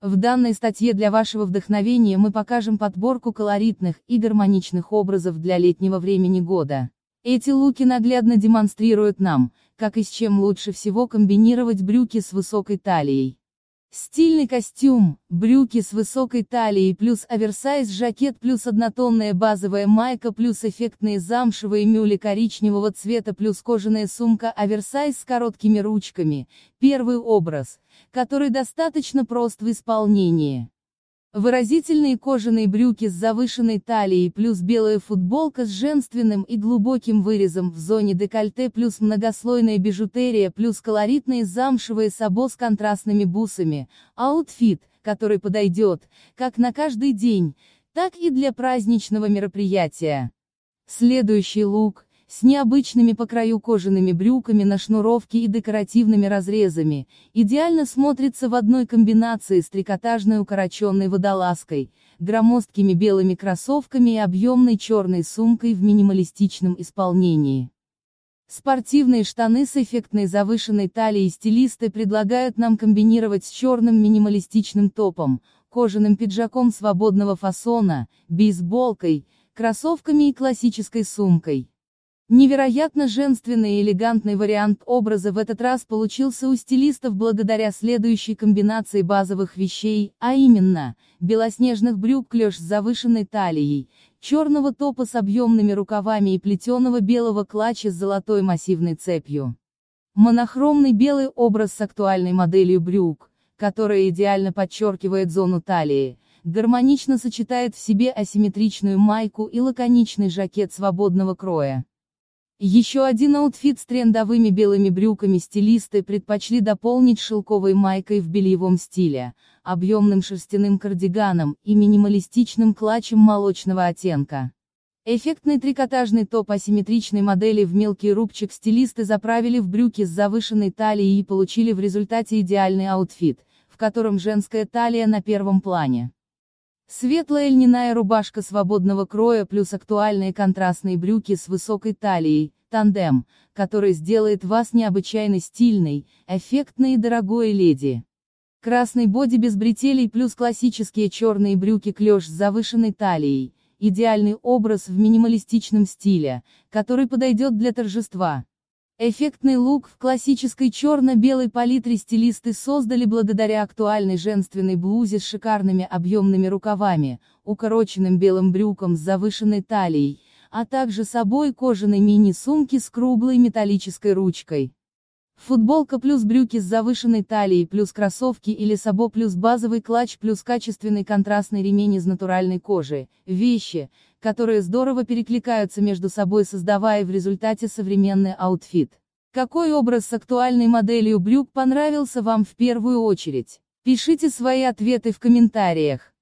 В данной статье для вашего вдохновения мы покажем подборку колоритных и гармоничных образов для летнего времени года. Эти луки наглядно демонстрируют нам, как и с чем лучше всего комбинировать брюки с высокой талией. Стильный костюм, брюки с высокой талией плюс оверсайз жакет плюс однотонная базовая майка плюс эффектные замшевые мюли коричневого цвета плюс кожаная сумка оверсайз с короткими ручками. Первый образ, который достаточно прост в исполнении. Выразительные кожаные брюки с завышенной талией плюс белая футболка с женственным и глубоким вырезом в зоне декольте плюс многослойная бижутерия плюс колоритные замшевые сабо с контрастными бусами. Аутфит, который подойдет, как на каждый день, так и для праздничного мероприятия. Следующий лук, с необычными по краю кожаными брюками на шнуровке и декоративными разрезами, идеально смотрится в одной комбинации с трикотажной укороченной водолазкой, громоздкими белыми кроссовками и объемной черной сумкой в минималистичном исполнении. Спортивные штаны с эффектной завышенной талией стилисты предлагают нам комбинировать с черным минималистичным топом, кожаным пиджаком свободного фасона, бейсболкой, кроссовками и классической сумкой. Невероятно женственный и элегантный вариант образа в этот раз получился у стилистов благодаря следующей комбинации базовых вещей, а именно, белоснежных брюк-клеш с завышенной талией, черного топа с объемными рукавами и плетеного белого клатча с золотой массивной цепью. Монохромный белый образ с актуальной моделью брюк, которая идеально подчеркивает зону талии, гармонично сочетает в себе асимметричную майку и лаконичный жакет свободного кроя. Еще один аутфит с трендовыми белыми брюками стилисты предпочли дополнить шелковой майкой в бельевом стиле, объемным шерстяным кардиганом и минималистичным клатчем молочного оттенка. Эффектный трикотажный топ асимметричной модели в мелкий рубчик стилисты заправили в брюки с завышенной талией и получили в результате идеальный аутфит, в котором женская талия на первом плане. Светлая льняная рубашка свободного кроя плюс актуальные контрастные брюки с высокой талией, тандем, который сделает вас необычайно стильной, эффектной и дорогой леди. Красный боди без бретелей плюс классические черные брюки-клеш с завышенной талией, идеальный образ в минималистичном стиле, который подойдет для торжества. Эффектный лук в классической черно-белой палитре стилисты создали благодаря актуальной женственной блузе с шикарными объемными рукавами, укороченным белым брюком с завышенной талией, а также собой кожаной мини-сумки с круглой металлической ручкой. Футболка плюс брюки с завышенной талией плюс кроссовки или сабо плюс базовый клатч плюс качественный контрастный ремень из натуральной кожи – вещи, которые здорово перекликаются между собой, создавая в результате современный аутфит. Какой образ с актуальной моделью брюк понравился вам в первую очередь? Пишите свои ответы в комментариях.